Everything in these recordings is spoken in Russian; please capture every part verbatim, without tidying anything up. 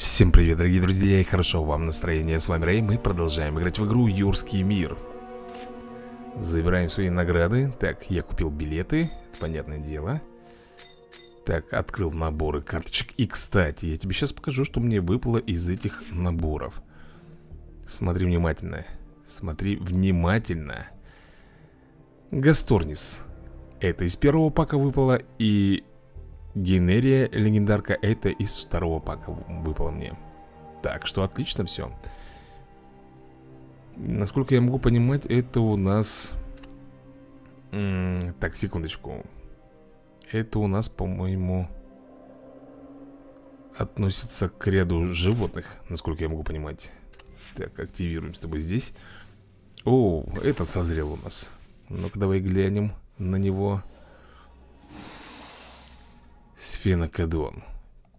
Всем привет, дорогие друзья, и хорошо вам настроение. С вами Рэй, мы продолжаем играть в игру Юрский мир. Забираем свои награды. Так, я купил билеты, понятное дело. Так, открыл наборы карточек. И, кстати, я тебе сейчас покажу, что мне выпало из этих наборов. Смотри внимательно. Смотри внимательно. Гасторнис. Это из первого пака выпало, и... Генерия, легендарка, это из второго пака выпало мне. Так что отлично все. Насколько я могу понимать, это у нас... Так, секундочку. Это у нас, по-моему, относится к ряду животных, насколько я могу понимать. Так, активируем с тобой здесь. О, этот созрел у нас. Ну-ка, давай глянем на него. Сфенакодон.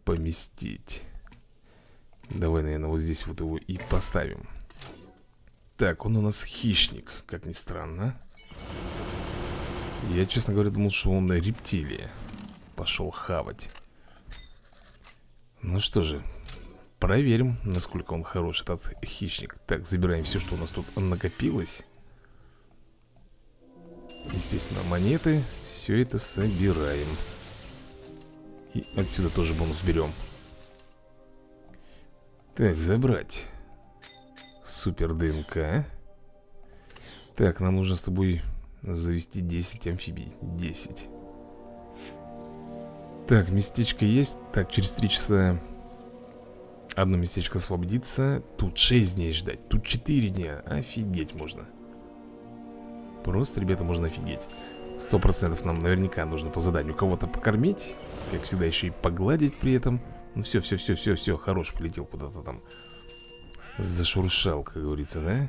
Поместить. Давай, наверное, вот здесь вот его и поставим. Так, он у нас хищник, как ни странно. Я, честно говоря, думал, что он на рептилии пошел хавать. Ну что же, проверим, насколько он хорош, этот хищник. Так, забираем все, что у нас тут накопилось. Естественно, монеты. Все это собираем. И отсюда тоже бонус берем. Так, забрать. Супер ДНК. Так, нам нужно с тобой завести десять амфибий. десять. Так, местечко есть. Так, через три часа одно местечко освободится. Тут шесть дней ждать. Тут четыре дня. Офигеть можно. Просто, ребята, можно офигеть. Сто процентов нам наверняка нужно по заданию кого-то покормить. Как всегда, еще и погладить при этом. Ну все, все, все, все, все, хорош, полетел куда-то там. Зашуршал, как говорится, да?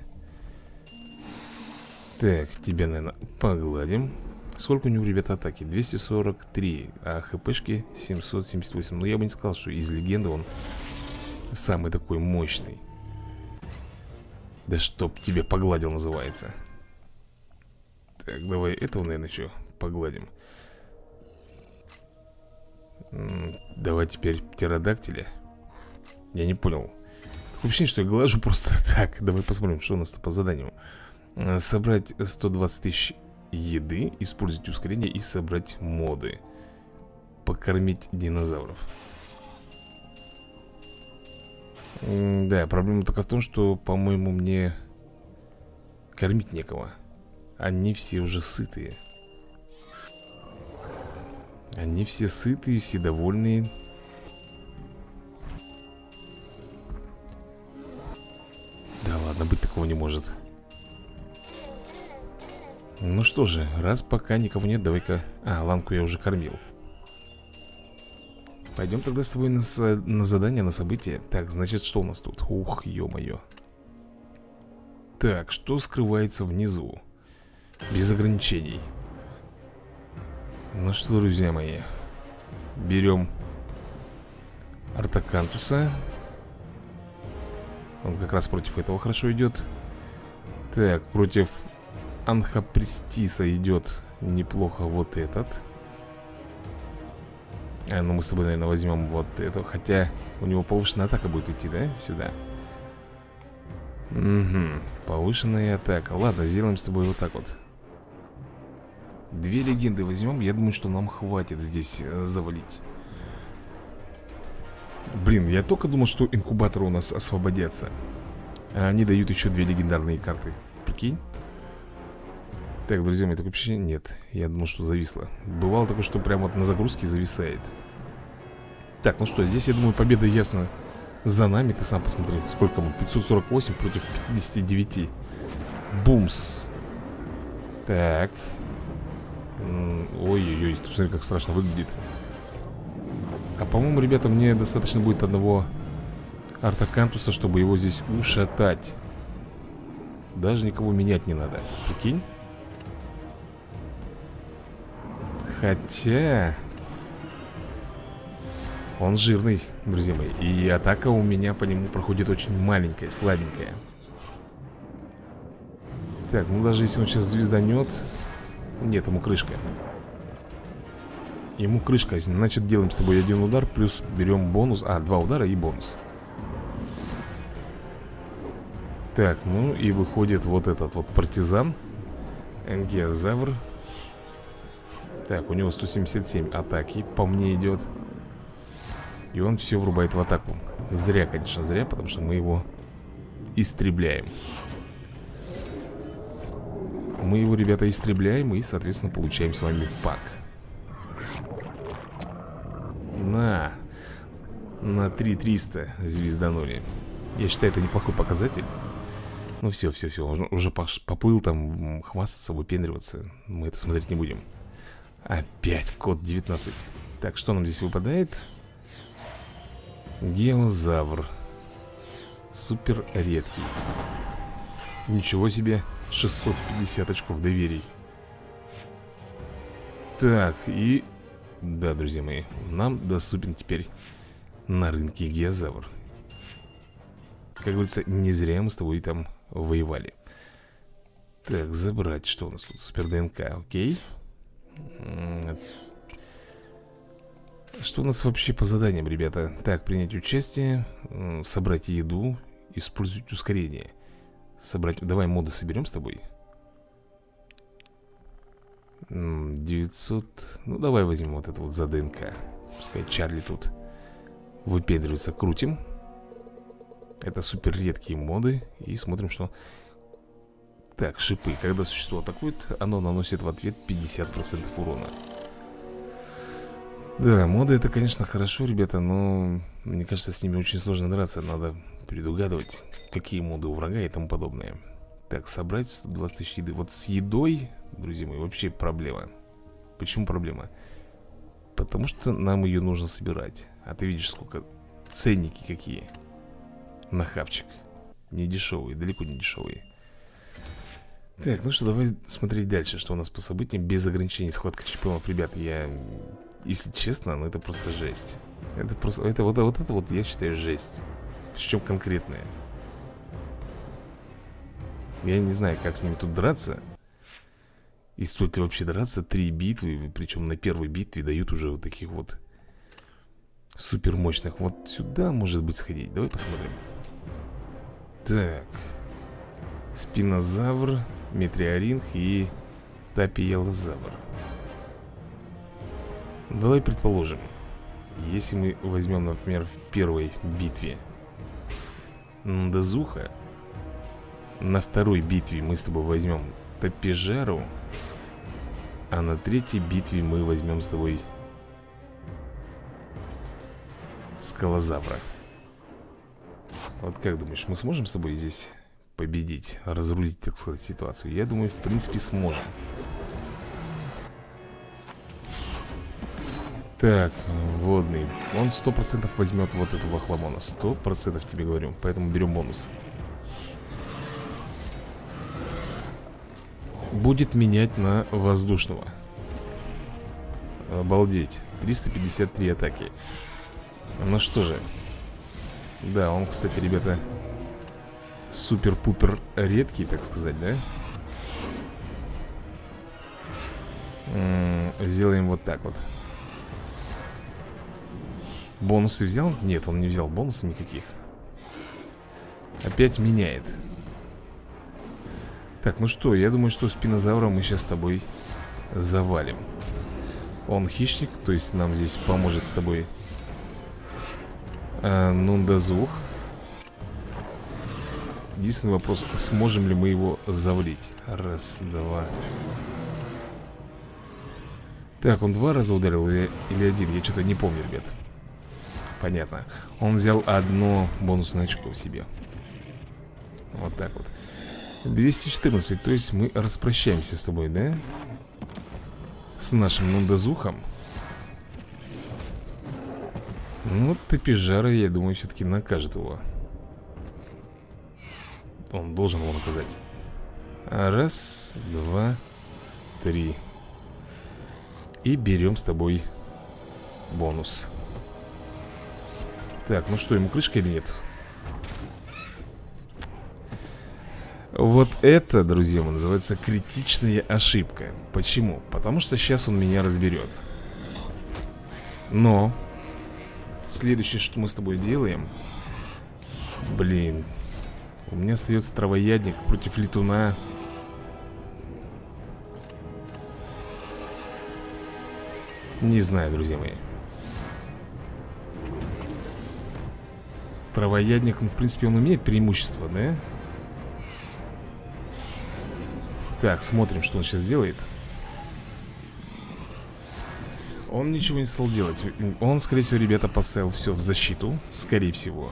Так, тебя, наверное, погладим. Сколько у него, ребята, атаки? двести сорок три, а хпшки семьсот семьдесят восемь. Но я бы не сказал, что из легенды он самый такой мощный. Да чтоб тебя погладил, называется. Так, давай этого, наверное, еще погладим. Давай теперь птеродактиля. Я не понял. Такое ощущение, что я глажу просто так. Давай посмотрим, что у нас-то по заданию. Собрать сто двадцать тысяч еды, использовать ускорение и собрать моды. Покормить динозавров. Да, проблема только в том, что, по-моему, мне кормить некого. Они все уже сытые. Они все сытые, все довольные. Да ладно, быть такого не может. Ну что же, раз пока никого нет, давай-ка... А, ланку я уже кормил. Пойдем тогда с тобой на, со... на задание, на событие. Так, значит, что у нас тут? Ух, ё-моё. Так, что скрывается внизу? Без ограничений. Ну что, друзья мои, берем Артакантуса. Он как раз против этого хорошо идет. Так, против Анхапристиса идет неплохо вот этот. А, ну мы с тобой, наверное, возьмем вот этого. Хотя у него повышенная атака будет идти, да? Сюда. Угу, повышенная атака. Ладно, сделаем с тобой вот так вот. Две легенды возьмем. Я думаю, что нам хватит здесь завалить. Блин, я только думал, что инкубаторы у нас освободятся. А они дают еще две легендарные карты. Прикинь. Так, друзья мои, такое ощущение... Нет, я думал, что зависло. Бывало такое, что прямо вот на загрузке зависает. Так, ну что, здесь, я думаю, победа ясна за нами. Ты сам посмотри, сколько мы. пятьсот сорок восемь против пятидесяти девяти. Бумс. Так. Ой-ой-ой, ты посмотри, как страшно выглядит. А по-моему, ребята, мне достаточно будет одного Артакантуса, чтобы его здесь ушатать. Даже никого менять не надо. Прикинь. Хотя... Он жирный, друзья мои. И атака у меня по нему проходит очень маленькая, слабенькая. Так, ну даже если он сейчас звезданет... Нет, ему крышка. Ему крышка. Значит, делаем с тобой один удар, плюс берем бонус. А, два удара и бонус. Так, ну и выходит вот этот вот партизан. Энгиозавр. Так, у него сто семьдесят семь атаки, по мне идет. И он все врубает в атаку. Зря, конечно, зря, потому что мы его истребляем. Мы его, ребята, истребляем и, соответственно, получаем с вами пак. На. На три триста звезданули. Я считаю, это неплохой показатель. Ну все, все, все, уже, уже поплыл там хвастаться, выпендриваться. Мы это смотреть не будем. Опять код девятнадцать. Так, что нам здесь выпадает? Геозавр. Супер редкий. Ничего себе, шестьсот пятьдесят очков доверий. Так, и... Да, друзья мои, нам доступен теперь на рынке геозавр. Как говорится, не зря мы с тобой там воевали. Так, забрать, что у нас тут? Супер ДНК, окей. Что у нас вообще по заданиям, ребята? Так, принять участие, собрать еду, использовать ускорение. Собрать, давай моды соберем с тобой. Девятьсот, ну давай возьмем вот это вот за ДНК. Пускай Чарли тут выпендривается, крутим. Это супер редкие моды. И смотрим, что... Так, шипы. Когда существо атакует, оно наносит в ответ пятьдесят процентов урона. Да, моды это, конечно, хорошо, ребята, но... Мне кажется, с ними очень сложно драться. Надо предугадывать, какие моды у врага и тому подобное. Так, собрать сто двадцать тысяч еды. Вот с едой, друзья мои, вообще проблема. Почему проблема? Потому что нам ее нужно собирать. А ты видишь, сколько... Ценники какие... На хавчик. Не дешевые, далеко не дешевые. Так, ну что, давай смотреть дальше, что у нас по событиям. Без ограничений схватка чемпионов, ребят. Я, если честно, ну это просто жесть. Это просто, это вот, вот это вот я считаю жесть. Причем конкретное. Я не знаю, как с ними тут драться. И стоит ли вообще драться. Три битвы, причем на первой битве дают уже вот таких вот супер мощных. Вот сюда, может быть, сходить. Давай посмотрим. Так, спинозавр, метриоринх и тапиелозавр. Давай предположим, если мы возьмем, например, в первой битве Нундазуха, на второй битве мы с тобой возьмем Тапежару, а на третьей битве мы возьмем с тобой Скалозавра. Вот как думаешь, мы сможем с тобой здесь победить, разрулить, так сказать, ситуацию? Я думаю, в принципе, сможем. Так, водный. Он сто процентов возьмет вот этого хламона. сто процентов тебе говорю. Поэтому берем бонус. Будет менять на воздушного. Обалдеть. триста пятьдесят три атаки. Ну что же. Да, он, кстати, ребята, супер-пупер редкий, так сказать, да? М-м, сделаем вот так вот. Бонусы взял? Нет, он не взял бонусы никаких. Опять меняет. Так, ну что, я думаю, что спинозавра мы сейчас с тобой завалим. Он хищник, то есть нам здесь поможет с тобой... А, Нундазух. Единственный вопрос, сможем ли мы его завалить. Раз, два. Так, он два раза ударил или, или один? Я что-то не помню, ребят. Понятно. Он взял одно бонусное очко себе. Вот так вот. двести четырнадцать, то есть мы распрощаемся с тобой, да? С нашим Нундазухом. Ну, Тапежара, я думаю, все-таки накажет его. Он должен его наказать. Раз, два, три. И берем с тобой бонус. Так, ну что, ему крышка или нет? Вот это, друзья мои, называется критичная ошибка. Почему? Потому что сейчас он меня разберет. Но... Следующее, что мы с тобой делаем. Блин. У меня остается травоядник против летуна. Не знаю, друзья мои. Травоядник, ну, в принципе, он имеет преимущество, да? Так, смотрим, что он сейчас делает. Он ничего не стал делать. Он, скорее всего, ребята, поставил все в защиту. Скорее всего.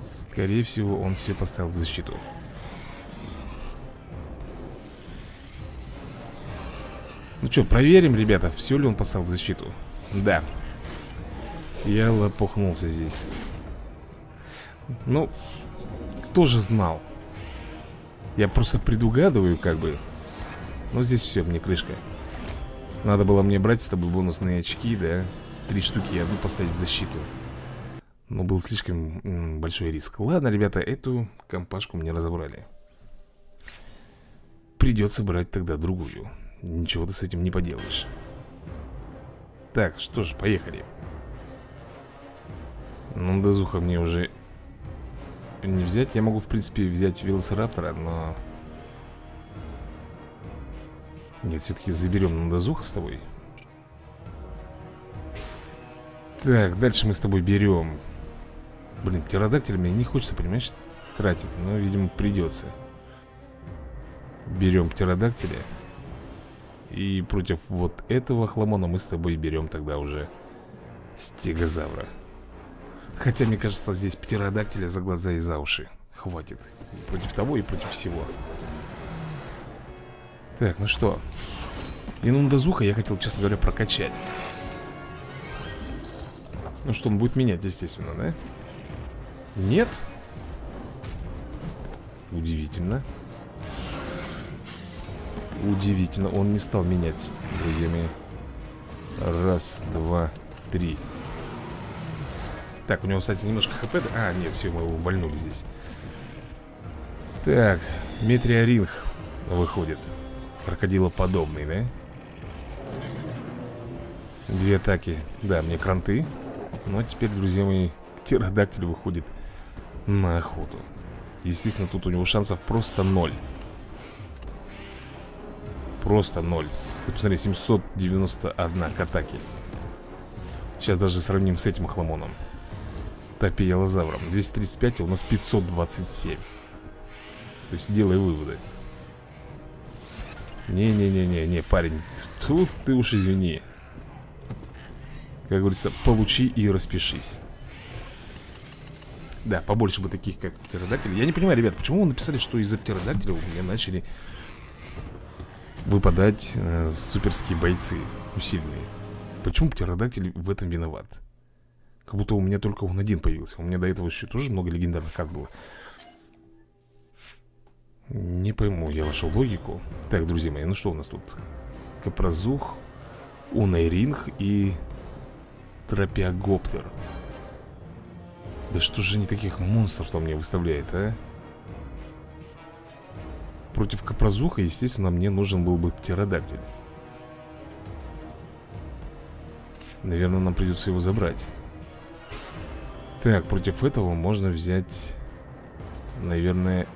Скорее всего, он все поставил в защиту. Ну что, проверим, ребята, все ли он поставил в защиту. Да. Я лопухнулся здесь. Ну, кто же знал? Я просто предугадываю, как бы. Ну, здесь все, мне крышка. Надо было мне брать с тобой бонусные очки, да? Три штуки, одну поставить в защиту. Но был слишком большой риск. Ладно, ребята, эту компашку мне разобрали. Придется брать тогда другую. Ничего ты с этим не поделаешь. Так, что ж, поехали. Нундазуха мне уже не взять. Я могу, в принципе, взять велосираптора, но... Нет, все-таки заберем Нундазуха с тобой. Так, дальше мы с тобой берем. Блин, птеродактиль мне не хочется, понимаешь, тратить. Но, видимо, придется. Берем птеродактиля. И против вот этого хламона мы с тобой берем тогда уже стегозавра. Хотя, мне кажется, здесь птеродактиля за глаза и за уши хватит. И против того, и против всего. Так, ну что. И Нундазуха я хотел, честно говоря, прокачать. Ну что, он будет менять, естественно, да? Нет? Удивительно. Удивительно, он не стал менять, друзья мои. Раз, два, три. Так, у него, кстати, немножко хп. А, нет, все, мы его увольнули здесь. Так, метриоринх выходит. Крокодилоподобный, да? Две атаки. Да, мне кранты. Но теперь, друзья мои, птеродактиль выходит на охоту. Естественно, тут у него шансов просто ноль. Просто ноль. Ты посмотри, семьсот девяносто один к атаке. Сейчас даже сравним с этим хламоном. Тапиелозавром. двести тридцать пять, а у нас пятьсот двадцать семь. То есть делай выводы. Не-не-не-не-не, парень, тут ты уж извини. Как говорится, получи и распишись. Да, побольше бы таких, как птеродактиль. Я не понимаю, ребят, почему вы написали, что из-за птеродактиля у меня начали выпадать э, суперские бойцы усиленные. Почему птеродактиль в этом виноват? Как будто у меня только он один появился. У меня до этого еще тоже много легендарных карт было. Не пойму я вашу логику. Так, друзья мои, ну что у нас тут? Капрозух, Унайринг и Тропеогоптер. Да что же они таких монстров-то мне выставляет, а? Против Капрозуха, естественно, мне нужен был бы птеродактиль. Наверное, нам придется его забрать. Так, против этого можно взять, наверное,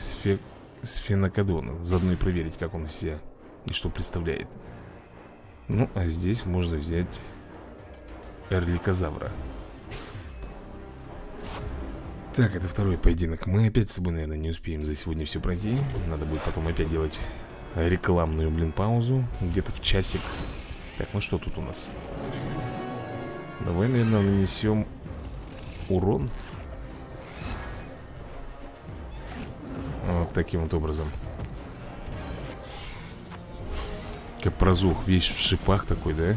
Сфе... Сфенакодона. Заодно и проверить, как он себя и что представляет. Ну, а здесь можно взять Эрликозавра. Так, это второй поединок. Мы опять с собой, наверное, не успеем за сегодня все пройти. Надо будет потом опять делать рекламную, блин, паузу. Где-то в часик. Так, ну что тут у нас? Давай, наверное, нанесем урон. Вот таким вот образом. Капрозух, весь в шипах такой, да?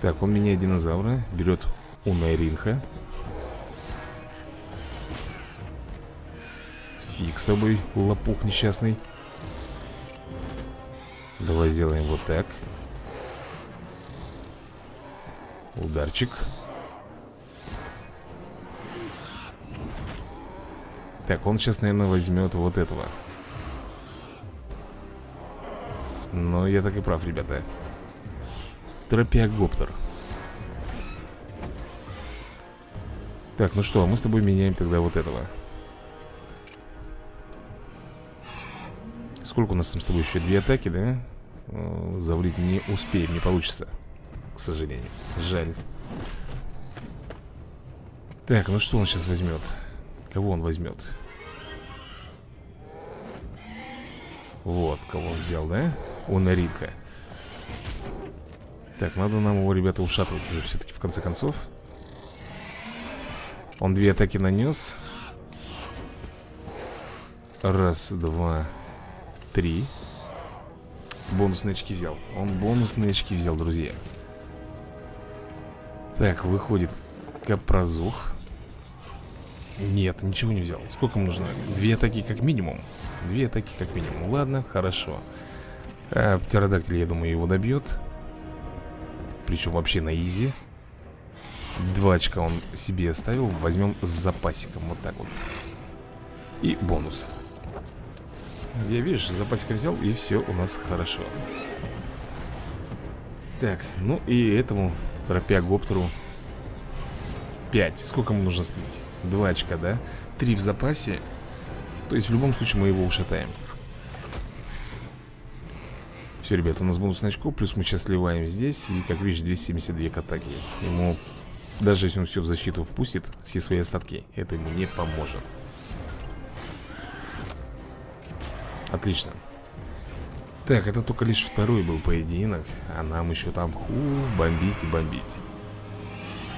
Так, он меняет динозавра. Берет Унайринха. Фиг с тобой, лопух несчастный. Давай сделаем вот так. Ударчик. Так, он сейчас, наверное, возьмет вот этого. Но я так и прав, ребята. Тропеогоптер. Так, ну что, мы с тобой меняем тогда вот этого. Сколько у нас там с тобой еще? Две атаки, да? Заврить не успеем, не получится, к сожалению. Жаль. Так, ну что он сейчас возьмет? Кого он возьмет? Вот, кого он взял, да? Унайринга. Так, надо нам его, ребята, ушатывать уже все-таки в конце концов. Он две атаки нанес. Раз, два, три. Бонусные очки взял. Он бонусные очки взял, друзья. Так, выходит Капрозух. Нет, ничего не взял. Сколько ему нужно? Две атаки как минимум. Две атаки как минимум. Ладно, хорошо. А, Птеродактиль, я думаю, его добьет. Причем вообще на изи. Два очка он себе оставил. Возьмем с запасиком. Вот так вот. И бонус. Я, видишь, с запасиком взял. И все у нас хорошо. Так, ну и этому тропеогоптеру пять. Сколько ему нужно слить? Два очка, да? Три в запасе. То есть в любом случае мы его ушатаем. Все, ребят, у нас бонусное очко. Плюс мы сейчас сливаем здесь. И, как видишь, двести семьдесят два к атаке. Ему, даже если он все в защиту впустит, все свои остатки, это ему не поможет. Отлично. Так, это только лишь второй был поединок. А нам еще там ху, бомбить и бомбить.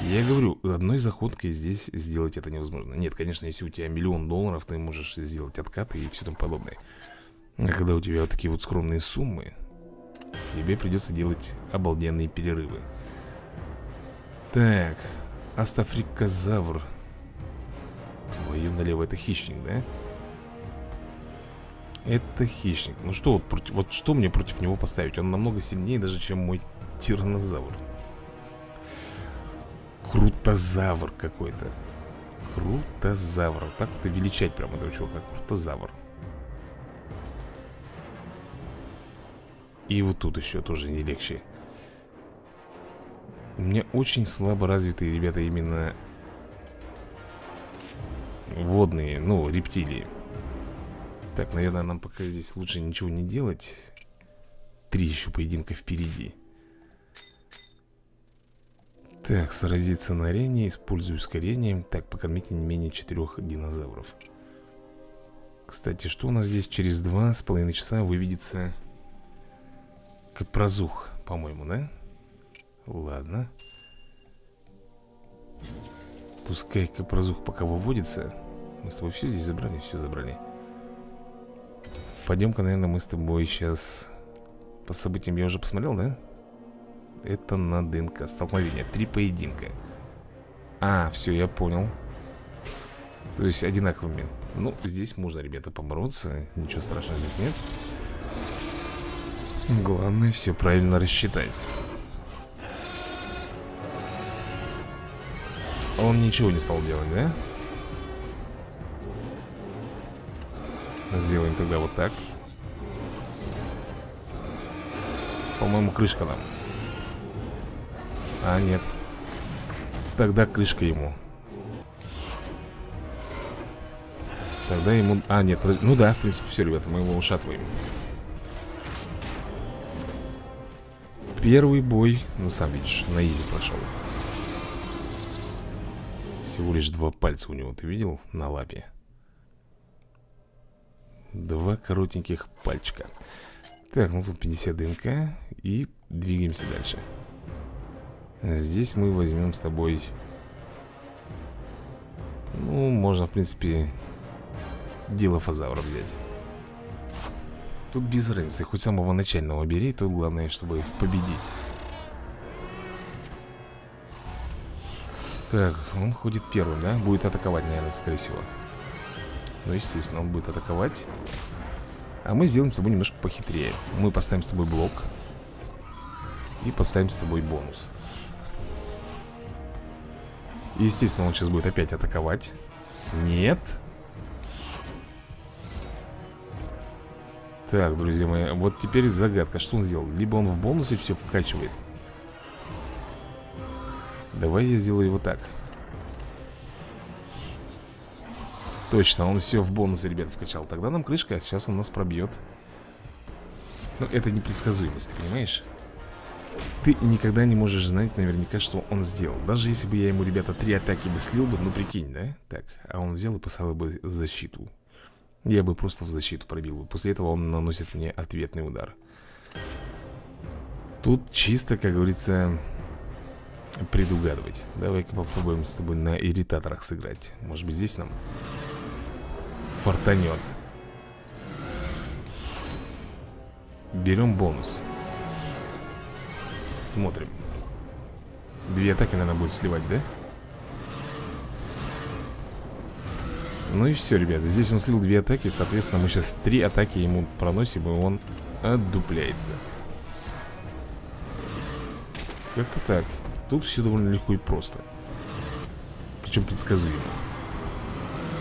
Я говорю, одной заходкой здесь сделать это невозможно. Нет, конечно, если у тебя миллион долларов, ты можешь сделать откаты и все тому подобное. А когда у тебя вот такие вот скромные суммы, тебе придется делать обалденные перерывы. Так, астафрикозавр. Твою налево, это хищник, да? Это хищник. Ну что, вот, против, вот что мне против него поставить? Он намного сильнее даже, чем мой тиранозавр. Крутозавр какой-то. Крутозавр. Так вот и величать прям этого чувака. Крутозавр. И вот тут еще тоже не легче. У меня очень слабо развитые, ребята, именно водные, ну, рептилии. Так, наверное, нам пока здесь лучше ничего не делать. Три еще поединка впереди. Так, сразиться на арене. Использую ускорение. Так, покормите не менее четырех динозавров. Кстати, что у нас здесь? Через два с половиной часа выведется Капрозух, по-моему, да? Ладно. Пускай Капрозух пока выводится. Мы с тобой все здесь забрали? Все забрали. Пойдем-ка, наверное, мы с тобой сейчас... По событиям я уже посмотрел, да? Это на ДНК. Столкновение. Три поединка. А, все, я понял. То есть одинаковыми. Ну, здесь можно, ребята, побороться. Ничего страшного здесь нет. Главное все правильно рассчитать. Он ничего не стал делать, да? Сделаем тогда вот так. По-моему, крышка нам. А, нет. Тогда крышка ему. Тогда ему... А, нет, подожди. Ну да, в принципе, все, ребята, мы его ушатываем. Первый бой, ну сам видишь, на изи пошел. Всего лишь два пальца у него, ты видел? На лапе. Два коротеньких пальчика. Так, ну тут пятьдесят ДНК. И двигаемся дальше. Здесь мы возьмем с тобой... Ну, можно, в принципе, Дилофазавра взять. Тут без разницы, хоть самого начального бери. Тут главное, чтобы победить. Так, он ходит первым, да? Будет атаковать, наверное, скорее всего. Ну, естественно, он будет атаковать. А мы сделаем с тобой немножко похитрее. Мы поставим с тобой блок. И поставим с тобой бонус. Естественно, он сейчас будет опять атаковать. Нет. Так, друзья мои, вот теперь загадка. Что он сделал? Либо он в бонусе все вкачивает. Давай я сделаю его так. Точно, он все в бонусы, ребят, вкачал. Тогда нам крышка, сейчас он нас пробьет. Ну, это непредсказуемость, ты понимаешь? Ты никогда не можешь знать наверняка, что он сделал. Даже если бы я ему, ребята, три атаки бы слил бы, ну прикинь, да? Так, а он взял и поставил бы защиту. Я бы просто в защиту пробил бы. После этого он наносит мне ответный удар. Тут чисто, как говорится, предугадывать. Давай-ка попробуем с тобой на ирритаторах сыграть. Может быть, здесь нам фортанет. Берем бонус. Смотрим. Две атаки, наверное, будет сливать, да? Ну и все, ребята. Здесь он слил две атаки. Соответственно, мы сейчас три атаки ему проносим, и он отдупляется. Как-то так. Тут все довольно легко и просто. Причем предсказуемо.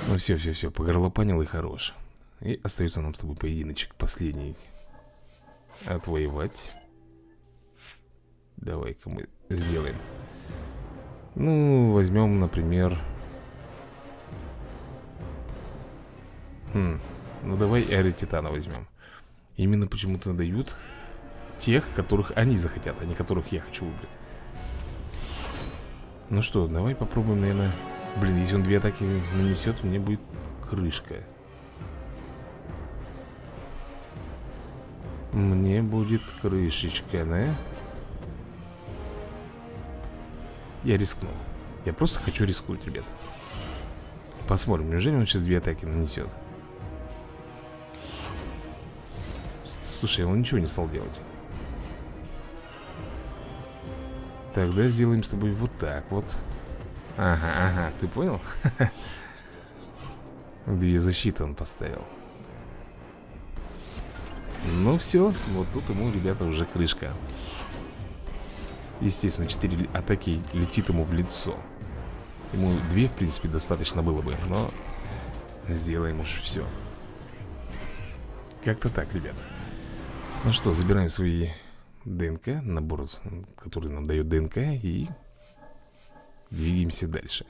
Ну все, все, все. Погорлопанил и хорош. И остается нам с тобой поединочек последний отвоевать. Давай-ка мы сделаем. Ну, возьмем, например. Хм. Ну, давай Эри Титана возьмем. Именно почему-то дают тех, которых они захотят, а не которых я хочу выбрать. Ну что, давай попробуем, наверное. Блин, если он две атаки нанесет, мне будет крышка. Мне будет крышечка, да? Я рискну. Я просто хочу рискнуть, ребят. Посмотрим, неужели он сейчас две атаки нанесет? Слушай, он ничего не стал делать. Тогда сделаем с тобой вот так вот. Ага, ага, ты понял? Две защиты он поставил. Ну все, вот тут ему, ребята, уже крышка. Естественно, четыре атаки летит ему в лицо. Ему две, в принципе, достаточно было бы, но сделаем уж все. Как-то так, ребят. Ну что, забираем свои ДНК, набор, который нам дает ДНК, и двигаемся дальше.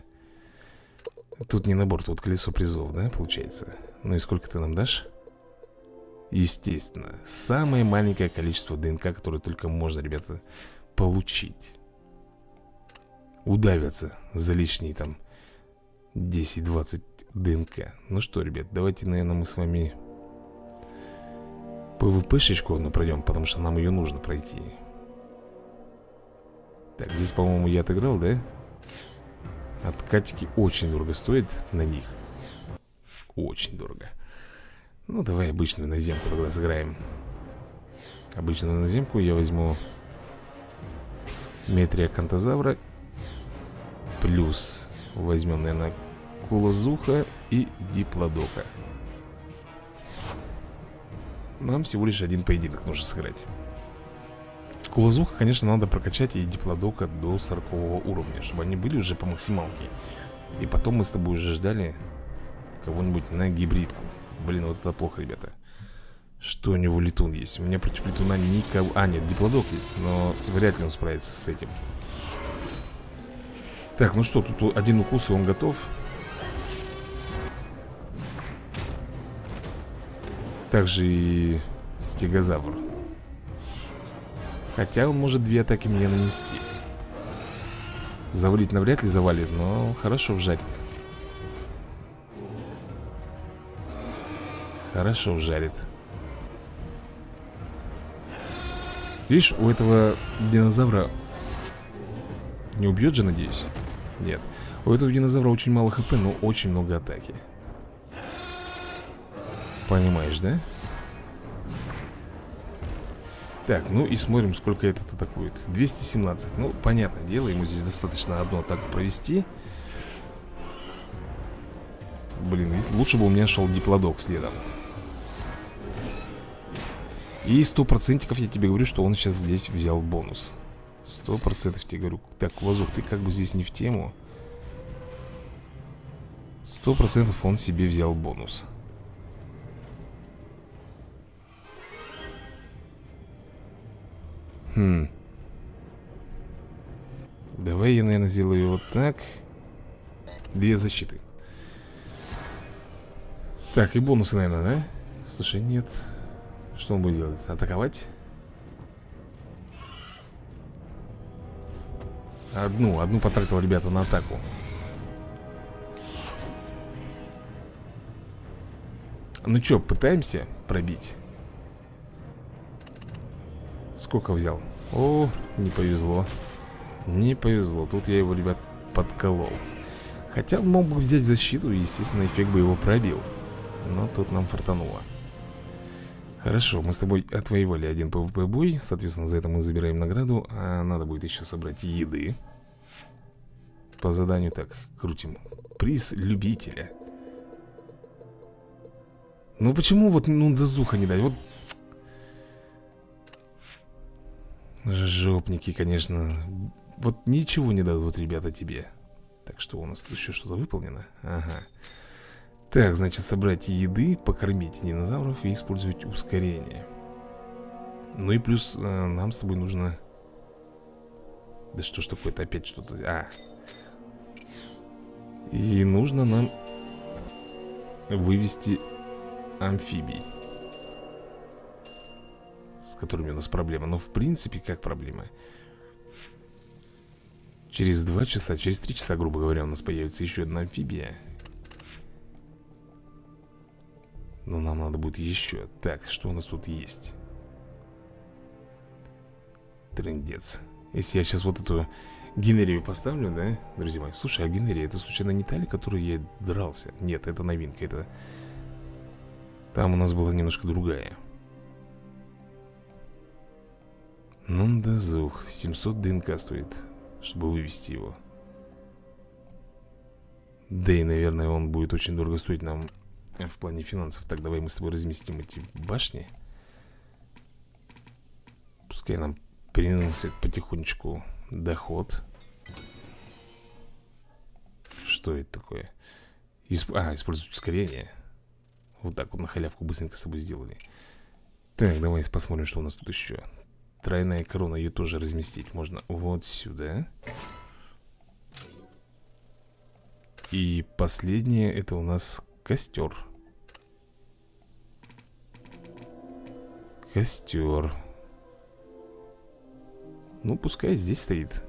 Тут не набор, тут колесо призов, да, получается? Ну и сколько ты нам дашь? Естественно, самое маленькое количество ДНК, которое только можно, ребята, получить. Удавятся за лишние там десять-двадцать ДНК. Ну что, ребят, давайте, наверное, мы с вами ПВП-шечку одну пройдем, потому что нам ее нужно пройти. Так, здесь, по-моему, я отыграл, да? Откатики очень дорого стоит на них. Очень дорого. Ну, давай обычную наземку тогда сыграем. Обычную наземку я возьму Метриакантозавра. Плюс возьмем, наверное, Кулазуха и Диплодока. Нам всего лишь один поединок нужно сыграть. Кулазуха, конечно, надо прокачать, и Диплодока до сорокового уровня, чтобы они были уже по максималке. И потом мы с тобой уже ждали кого-нибудь на гибридку. Блин, вот это плохо, ребята. Что у него летун есть? У меня против летуна никого... А, нет, диплодок есть, но вряд ли он справится с этим. Так, ну что, тут один укус, и он готов. Также и стегозавр. Хотя он может две атаки мне нанести. Завалить навряд ли завалит, но хорошо вжарит. Хорошо вжарит. Видишь, у этого динозавра... Не убьет же, надеюсь? Нет. У этого динозавра очень мало хп, но очень много атаки. Понимаешь, да? Так, ну и смотрим, сколько этот атакует. двести семнадцать. Ну, понятное дело, ему здесь достаточно одну атаку провести. Блин, лучше бы у меня шел диплодок следом. И сто процентиков я тебе говорю, что он сейчас здесь взял бонус. Сто процентов тебе говорю. Так, Кулазух, ты как бы здесь не в тему. Сто процентов он себе взял бонус. Хм. Давай я, наверное, сделаю вот так. Две защиты. Так, и бонусы, наверное, да? Слушай, нет. Что он будет делать? Атаковать? Одну, одну потратил, ребята, на атаку. Ну что, пытаемся пробить? Сколько взял? О, не повезло. Не повезло, тут я его, ребят, подколол. Хотя мог бы взять защиту, и, естественно, эффект бы его пробил. Но тут нам фартануло. Хорошо, мы с тобой отвоевали один пэ вэ пэ бой. Соответственно, за это мы забираем награду. А надо будет еще собрать еды. По заданию так, крутим. Приз любителя. Ну почему вот Нундазуха не дать? Вот жопники, конечно. Вот ничего не дадут, ребята, тебе. Так, что у нас тут еще что-то выполнено? Ага. Так, значит, собрать еды, покормить динозавров и использовать ускорение. Ну и плюс э, нам с тобой нужно... Да что ж такое-то, опять что-то... А! И нужно нам вывести амфибий. С которыми у нас проблема. Но в принципе, как проблема? Через два часа, через три часа, грубо говоря, у нас появится еще одна амфибия. Но нам надо будет еще. Так, что у нас тут есть? Трындец. Если я сейчас вот эту Генерию поставлю, да, друзья мои? Слушай, а Генерия, это случайно не та ли, которой я дрался? Нет, это новинка, это... Там у нас была немножко другая. Нундазух. семьсот ДНК стоит, чтобы вывести его. Да и, наверное, он будет очень дорого стоить нам... В плане финансов. Так, давай мы с тобой разместим эти башни. Пускай нам приносит потихонечку доход. Что это такое? Исп... А, использовать ускорение. Вот так вот на халявку быстренько с тобой сделали. Так, давай посмотрим, что у нас тут еще. Тройная корона, ее тоже разместить можно вот сюда. И последнее, это у нас... Костер. Костер. Ну, пускай здесь стоит.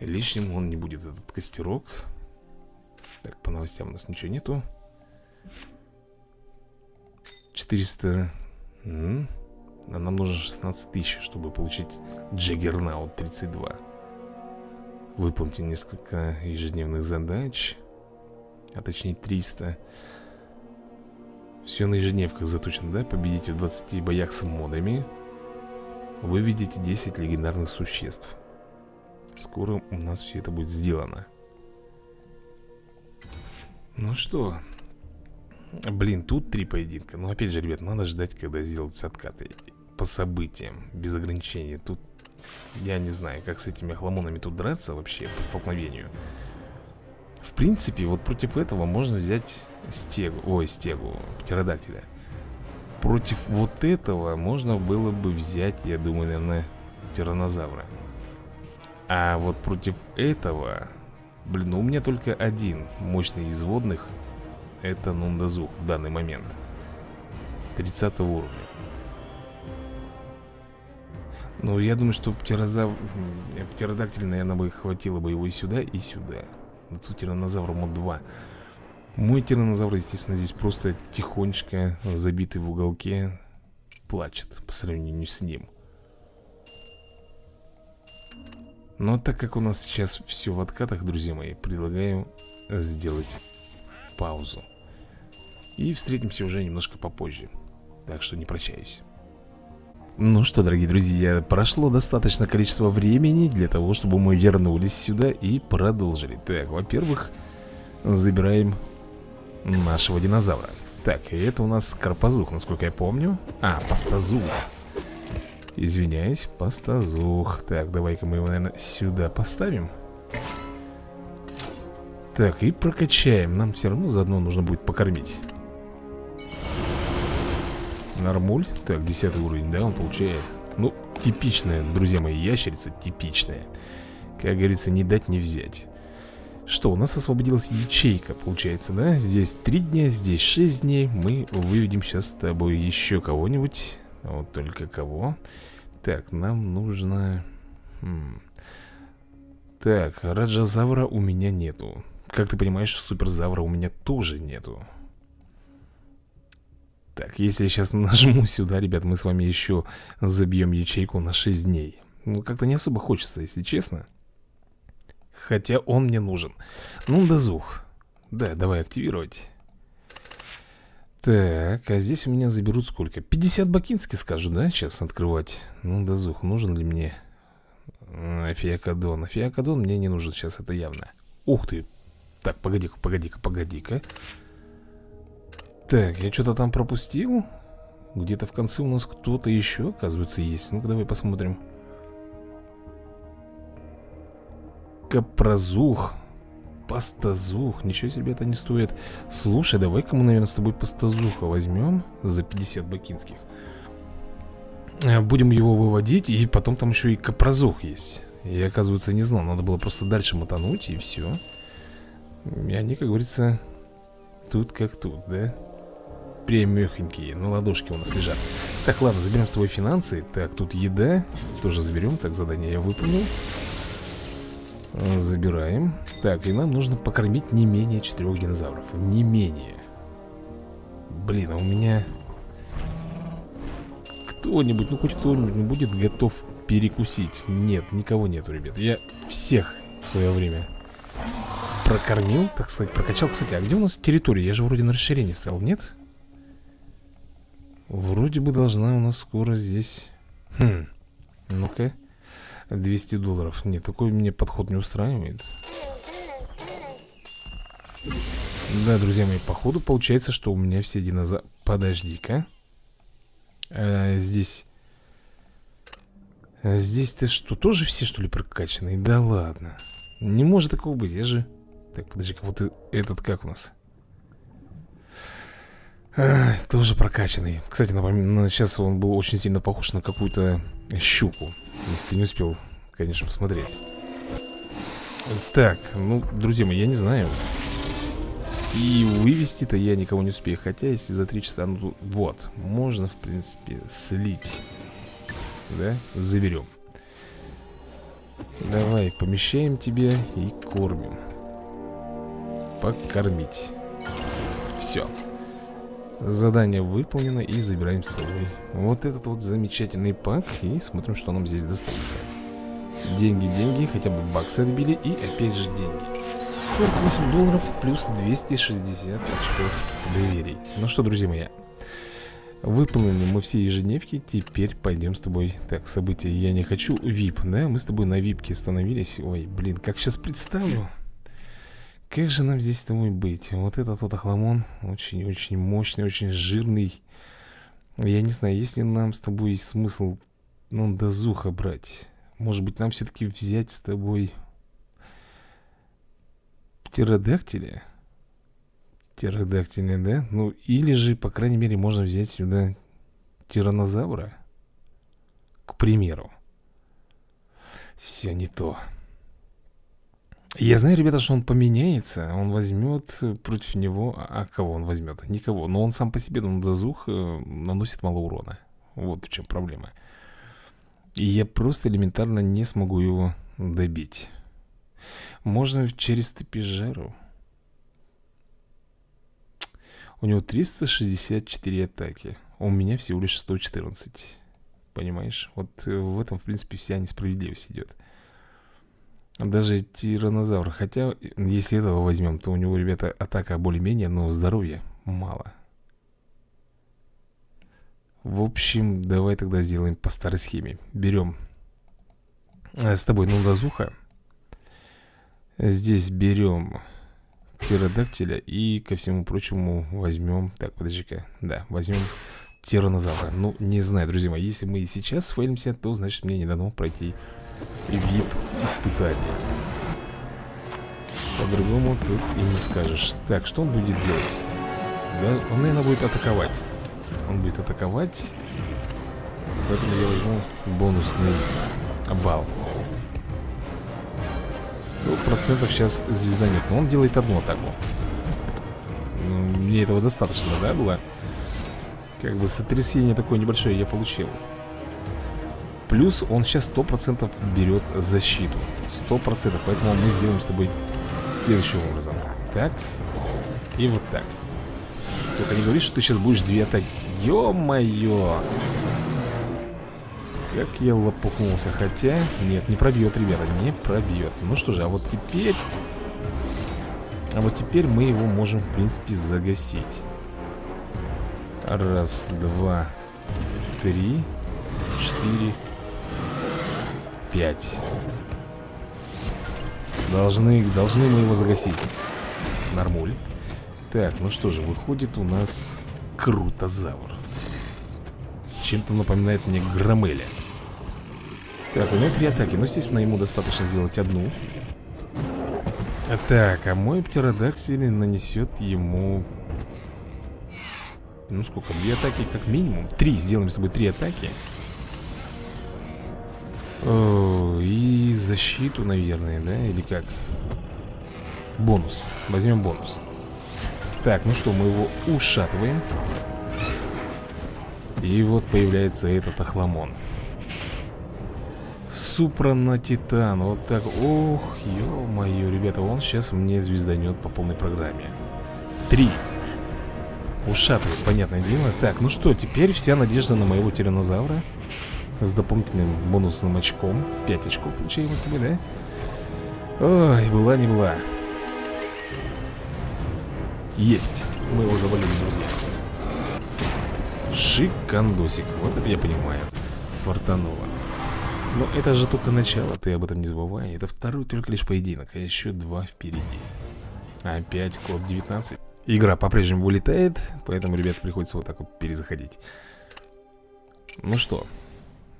Лишним он не будет, этот костерок. Так, по новостям у нас ничего нету. четыреста. М-м. А нам нужно шестнадцать тысяч, чтобы получить Джаггернаут тридцать два. Выполните несколько ежедневных задач. А точнее триста. Все на ежедневках заточено, да? Победите в двадцати боях с модами. Выведите десять легендарных существ. Скоро у нас все это будет сделано. Ну что? Блин, тут три поединка. Но опять же, ребят, надо ждать, когда сделаются откаты. По событиям, без ограничений. Тут, я не знаю, как с этими охламонами тут драться вообще. По столкновению. В принципе, вот против этого можно взять стегу, ой, стегу, птеродактиля. Против вот этого можно было бы взять, я думаю, наверное, тиранозавра. А вот против этого, блин, ну у меня только один мощный из водных. Это Нундазух в данный момент тридцатого уровня. Ну, я думаю, что птерозавр, птеродактиль, наверное, бы хватило бы его и сюда, и сюда. Тут тиранозавр мод два. Мой тиранозавр, естественно, здесь просто тихонечко забитый в уголке плачет по сравнению с ним. Но так как у нас сейчас все в откатах, друзья мои, предлагаю сделать паузу. И встретимся уже немножко попозже. Так что не прощаюсь. Ну что, дорогие друзья, прошло достаточно количество времени для того, чтобы мы вернулись сюда и продолжили. Так, во-первых, забираем нашего динозавра. Так, и это у нас Капрозух, насколько я помню. А, Постозух. Извиняюсь, Постозух. Так, давай-ка мы его, наверное, сюда поставим. Так, и прокачаем. Нам все равно заодно нужно будет покормить. Нормуль. Так, десятый уровень, да, он получает. Ну, типичная, друзья мои, ящерица типичная. Как говорится, не дать не взять. Что, у нас освободилась ячейка, получается, да? Здесь три дня, здесь шесть дней. Мы выведем сейчас с тобой еще кого-нибудь. Вот только кого. Так, нам нужно... Хм. Так, Раджазавра у меня нету. Как ты понимаешь, Суперзавра у меня тоже нету. Так, если я сейчас нажму сюда, ребят, мы с вами еще забьем ячейку на шесть дней. Ну, как-то не особо хочется, если честно. Хотя он мне нужен. Нундазух. Да, давай активировать. Так, а здесь у меня заберут сколько? пятьдесят бакинских, скажу, да, сейчас открывать. Нундазух, нужен ли мне Феакодон? Феакодон мне не нужен сейчас, это явно. Ух ты. Так, погоди-ка, погоди-ка, погоди-ка. Так, я что-то там пропустил. Где-то в конце у нас кто-то еще, оказывается, есть. Ну-ка, давай посмотрим. Капрозух, Постозух. Ничего себе это не стоит. Слушай, давай-ка мы, наверное, с тобой Постозуха возьмем за пятьдесят бакинских. Будем его выводить. И потом там еще и Капрозух есть. Я, оказывается, не знал. Надо было просто дальше мотануть, и все. И они, как говорится, тут как тут, да? Прямехонькие, на ладошке у нас лежат. Так, ладно, заберем с тобой финансы. Так, тут еда, тоже заберем. Так, задание я выполнил. Забираем. Так, и нам нужно покормить не менее четырех динозавров. Не менее. Блин, а у меня... Кто-нибудь, ну хоть кто-нибудь не будет готов перекусить. Нет, никого нету, ребят. Я всех в свое время прокормил, так сказать, прокачал. Кстати, а где у нас территория? Я же вроде на расширении стоял, нет? Вроде бы должна у нас скоро здесь... Хм. Ну-ка. двести долларов. Нет, такой мне подход не устраивает. Да, друзья мои, походу получается, что у меня все динозавры... Подожди-ка. А, здесь... А, здесь-то что, тоже все, что ли, прокачанные? Да ладно. Не может такого быть, я же... Так, подожди-ка, вот этот как у нас? А, тоже прокачанный. Кстати, напомню, сейчас он был очень сильно похож на какую-то щуку. Если ты не успел, конечно, посмотреть. Так, ну, друзья мои, я не знаю. И вывести-то я никого не успею. Хотя, если за три часа, ну, вот. Можно, в принципе, слить. Да, заберем. Давай, помещаем тебя и кормим. Покормить. Все. Задание выполнено, и забираем с тобой вот этот вот замечательный пак. И смотрим, что нам здесь достанется. Деньги, деньги, хотя бы баксы отбили. И опять же деньги. Сорок восемь долларов плюс двести шестьдесят очков доверий. Ну что, друзья мои, выполнили мы все ежедневки. Теперь пойдем с тобой. Так, события я не хочу. Вип, да? Мы с тобой на випке становились. Ой, блин, как сейчас представлю. Как же нам здесь с тобой быть? Вот этот вот охламон очень-очень мощный, очень жирный. Я не знаю, есть ли нам с тобой смысл Нундазуха брать? Может быть, нам все-таки взять с тобой Птеродактиля? Птеродактиля, да? Ну, или же, по крайней мере, можно взять сюда Тиранозавра, к примеру. Все не то. Я знаю, ребята, что он поменяется. Он возьмет против него... А кого он возьмет? Никого. Но он сам по себе, Нундазух, наносит мало урона. Вот в чем проблема. И я просто элементарно не смогу его добить. Можно через Тапежару. У него триста шестьдесят четыре атаки. У меня всего лишь сто четырнадцать. Понимаешь? Вот в этом, в принципе, вся несправедливость идет. Даже тиранозавр. Хотя, если этого возьмем, то у него, ребята, атака более-менее, но здоровья мало. В общем, давай тогда сделаем по старой схеме. Берем с тобой Нундазуха. Здесь берем Птеродактиля. И, ко всему прочему, возьмем... Так, подожди-ка. Да, возьмем Тиранозавра. Ну, не знаю, друзья мои. Если мы и сейчас сфейлимся, то, значит, мне не дано пройти... вип-испытание. По-другому тут и не скажешь. Так, что он будет делать? Да, он, наверное, будет атаковать. Он будет атаковать. Поэтому я возьму бонусный балл. Сто процентов сейчас звезда нет. Но он делает одну атаку. Мне этого достаточно, да, было? Как бы сотрясение такое небольшое я получил. Плюс он сейчас сто процентов берет защиту. Сто процентов. Поэтому мы сделаем с тобой следующим образом. Так. И вот так. Только не говори, что ты сейчас будешь две атаки. Ё-моё! Как я лопухнулся. Хотя... Нет, не пробьет, ребята, не пробьет. Ну что же, а вот теперь... А вот теперь мы его можем, в принципе, загасить. Раз, два, три, четыре, пять. Должны, должны мы его загасить. Нормуль. Так, ну что же, выходит у нас Крутозавр. Чем-то напоминает мне Громеля. Так, у него три атаки. Ну, естественно, ему достаточно сделать одну. Так, а мой птеродактиль нанесет ему... Ну, сколько? Две атаки как минимум. Три. Сделаем с тобой три атаки. О, и защиту, наверное, да? Или как? Бонус. Возьмем бонус. Так, ну что, мы его ушатываем. И вот появляется этот охламон. Супранатитан. Вот так. Ох, ё-моё, ребята, он сейчас мне звезданет по полной программе. Три. Ушатывает, понятное дело. Так, ну что, теперь вся надежда на моего тиранозавра. С дополнительным бонусным очком. Пять очков получаем с тобой, да? Ой, была не была. Есть. Мы его завалили, друзья. Шикандосик. Вот это я понимаю. Фартануло. Но это же только начало, ты об этом не забывай. Это второй только лишь поединок, а еще два впереди. Опять код девятнадцать. Игра по-прежнему вылетает, поэтому, ребята, приходится вот так вот перезаходить. Ну что,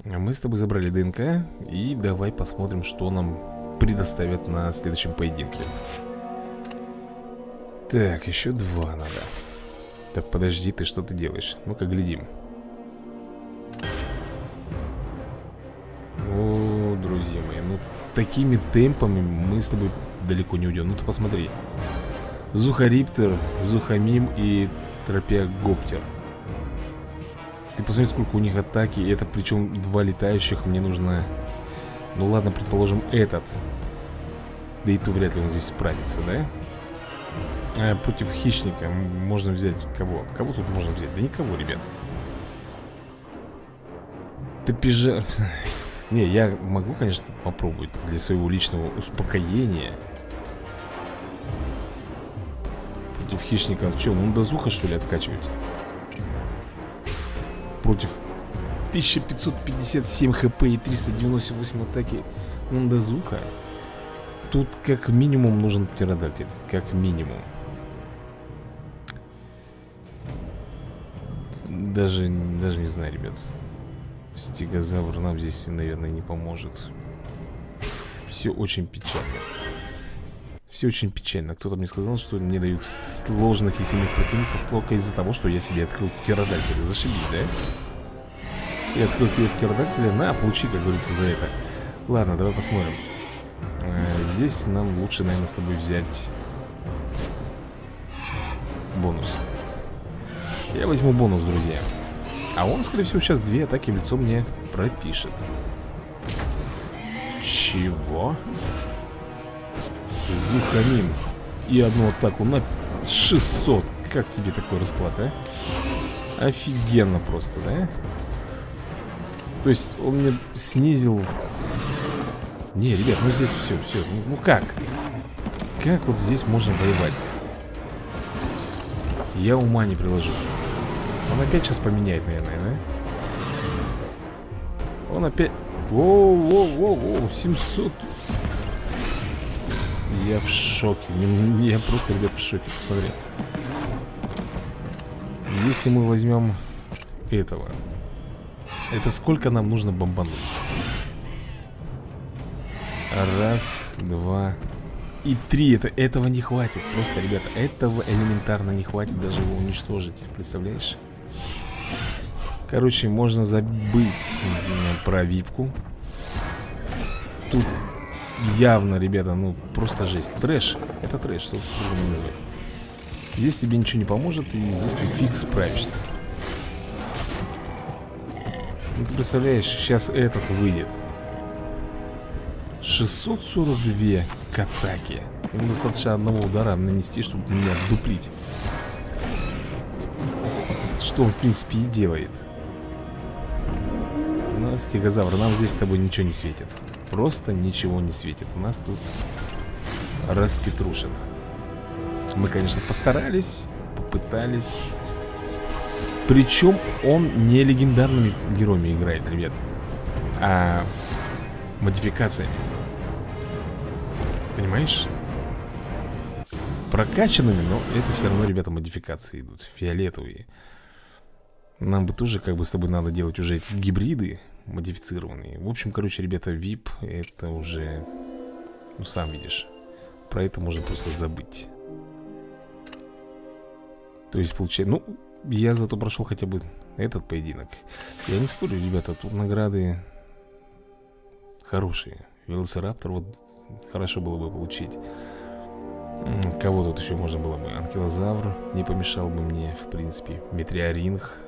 мы с тобой забрали ДНК. И давай посмотрим, что нам предоставят на следующем поединке. Так, еще два надо. Так, подожди, ты что ты делаешь? Ну-ка, глядим. О, друзья мои, ну такими темпами мы с тобой далеко не уйдем. Ну ты посмотри. Зухариптер, Зухамим и Тропеогоптер. Ты посмотри, сколько у них атаки. Это причем два летающих мне нужно. Ну ладно, предположим, этот. Да и то вряд ли он здесь справится, да? А против хищника можно взять кого? Кого тут можно взять? Да никого, ребят. Тапежару. Не, я могу, конечно, попробовать для своего личного успокоения. Против хищника. Че, Нундазуха, что ли, откачивать? Против тысяча пятьсот пятьдесят семь хп и триста девяносто восемь атаки Нундазуха. Тут как минимум нужен птеродактиль. Как минимум. Даже, даже не знаю, ребят. Стегозавр нам здесь, наверное, не поможет. Все очень печально. Все очень печально. Кто-то мне сказал, что мне дают сложных и сильных противников только из-за того, что я себе открыл птеродактиля. Зашибись, да? Я открыл себе птеродактиля. На, получи, как говорится, за это. Ладно, давай посмотрим. Здесь нам лучше, наверное, с тобой взять бонус. Я возьму бонус, друзья. А он, скорее всего, сейчас две атаки в лицо мне пропишет. Чего? Зухамин. И одну атаку на шестьсот. Как тебе такой расклад, а? Офигенно просто, да? То есть он мне снизил... Не, ребят, ну здесь все, все. Ну как? Как вот здесь можно воевать? Я ума не приложу. Он опять сейчас поменяет, наверное, да? Он опять... Воу-воу-воу-воу, семьсот. Я в шоке. Я просто, ребят, в шоке. Посмотри. Если мы возьмем этого, это сколько нам нужно бомбануть? Раз, два и три. Это, этого не хватит. Просто, ребята, этого элементарно не хватит. Даже его уничтожить. Представляешь? Короче, можно забыть про випку. Тут явно, ребята, ну просто жесть. Трэш, это трэш, что можно назвать. Здесь тебе ничего не поможет, и здесь ты фиг справишься. Ну, ты представляешь, сейчас этот выйдет. шестьсот сорок два к атаке. Ему достаточно одного удара нанести, чтобы меня дуплить. Что он, в принципе, и делает. Но, стегозавр, нам здесь с тобой ничего не светит. Просто ничего не светит. У нас тут распетрушат. Мы, конечно, постарались, попытались. Причем он не легендарными героями играет, ребят, а модификациями. Понимаешь? Прокачанными, но это все равно, ребята, модификации идут. Фиолетовые. Нам бы тоже как бы с тобой надо делать уже эти гибриды модифицированные. В общем, короче, ребята, ви ай пи это уже... Ну, сам видишь. Про это можно просто забыть. То есть, получается... Ну, я зато прошел хотя бы этот поединок. Я не спорю, ребята, тут награды хорошие. Велосираптор вот хорошо было бы получить. Кого тут еще можно было бы? Анкилозавр не помешал бы мне, в принципе. Метриоринх.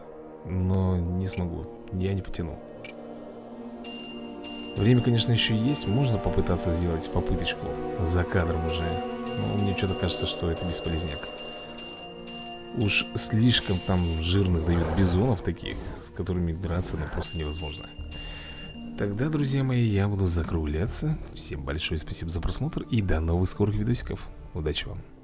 Но не смогу, я не потянул. Время, конечно, еще есть. Можно попытаться сделать попыточку за кадром уже. Но мне что-то кажется, что это бесполезняк. Уж слишком там жирных дают бизонов таких, с которыми драться ну, просто невозможно. Тогда, друзья мои, я буду закругляться. Всем большое спасибо за просмотр и до новых скорых видосиков. Удачи вам!